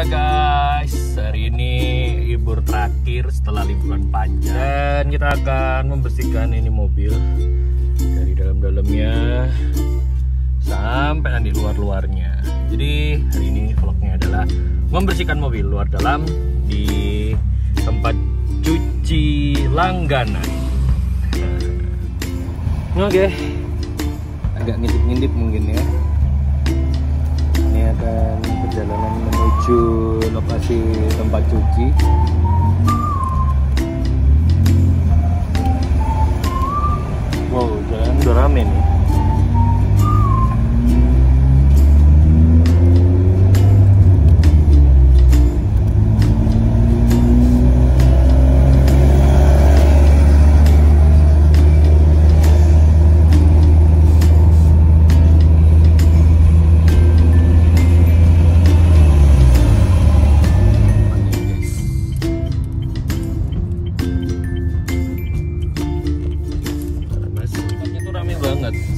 Saudara guys, hari ini libur terakhir setelah liburan panjang, dan kita akan membersihkan ini mobil dari dalam-dalamnya sampai nanti luar-luarnya. Jadi hari ini vlognya adalah membersihkan mobil luar dalam di tempat cuci langganan. Oke, agak ngintip-ngintip mungkin ya. Ini akan perjalanan menuju lokasi tempat cuci. Wow, jalan udah rame nih.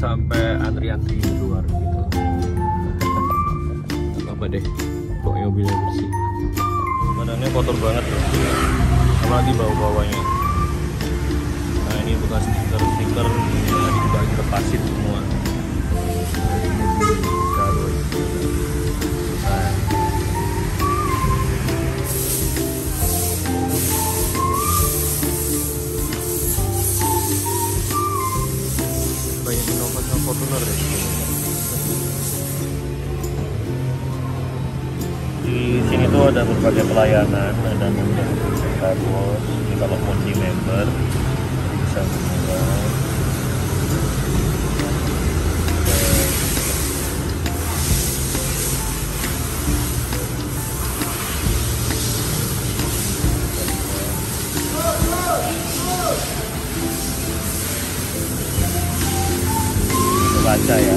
Sampai antri-antri di luar gitu. Gak apa-apa deh, pokoknya mobilnya bersih. Badannya kotor banget loh, apalagi bau-bauannya. Nah ini bekas stiker-stiker yang dibagi lepasin semua. Di sini tuh ada berbagai pelayanan, ada membership card, ini kalau multi member bisa menggunakan. Baca ya.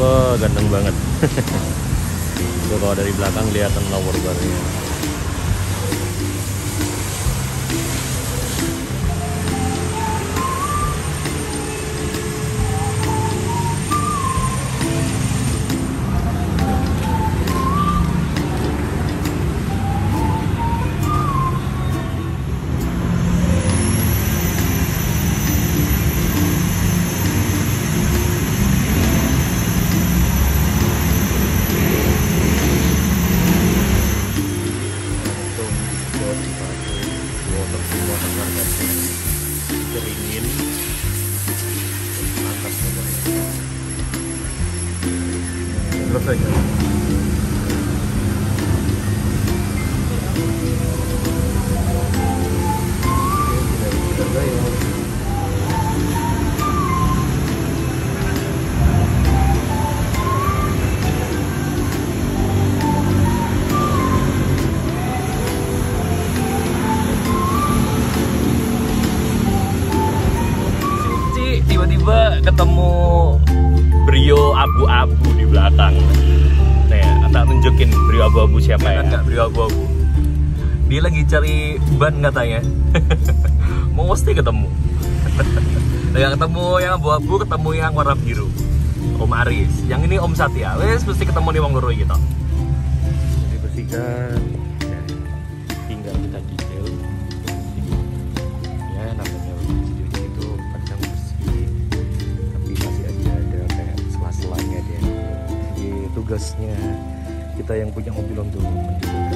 Wah, ganteng banget. Tuh, kalau dari belakang kelihatan lower barnya. Keringin atas selesai. Ketemu Brio abu-abu di belakang. Nih, tak tunjukin Brio abu-abu siapa ya? Enggak, Brio abu-abu. Dia lagi cari ban katanya. Mau pasti ketemu. Yang ketemu yang abu-abu, ketemu yang warna biru. Om Aris. Yang ini Om Satya. Wes mesti ketemu di Wong Loro gitu. Jadi ketiga dari tinggal kita detail ya, namanya video itu kadang bersih tapi masih aja ada kayak sela-selanya deh. Jadi tugasnya kita yang punya mobil untuk